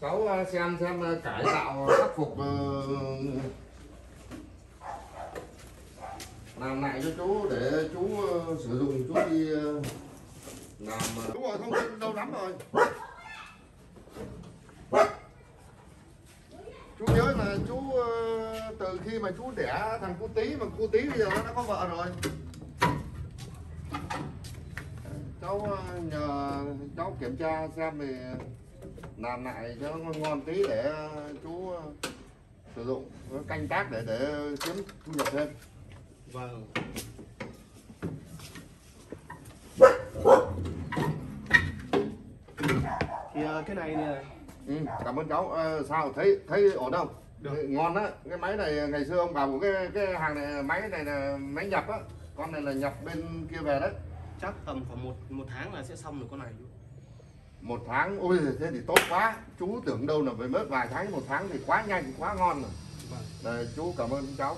cháu xem cải tạo khắc phục làm lại cho chú để chú sử dụng, chú đi làm. Đúng rồi, thông tin đâu lắm rồi. Chú nhớ là chú từ khi mà chú đẻ thằng cu Tí, mà cu Tí bây giờ nó đã có vợ rồi. Cháu nhờ cháu kiểm tra xem thì làm lại cho nó ngon tí để chú sử dụng canh tác để kiếm thu nhập thêm. Vâng. Thì cái này nè. Ừ, cảm ơn cháu. Sao thấy ổn không? Được. Ngon á. Cái máy này ngày xưa ông bảo của cái hàng này, máy này là máy nhập á. Con này là nhập bên kia về đấy. Chắc tầm khoảng một tháng là sẽ xong rồi con này. Một tháng, ôi thế thì tốt quá. Chú tưởng đâu là phải mất vài tháng, một tháng thì quá nhanh, quá ngon rồi. Vâng. Đây, chú cảm ơn cháu.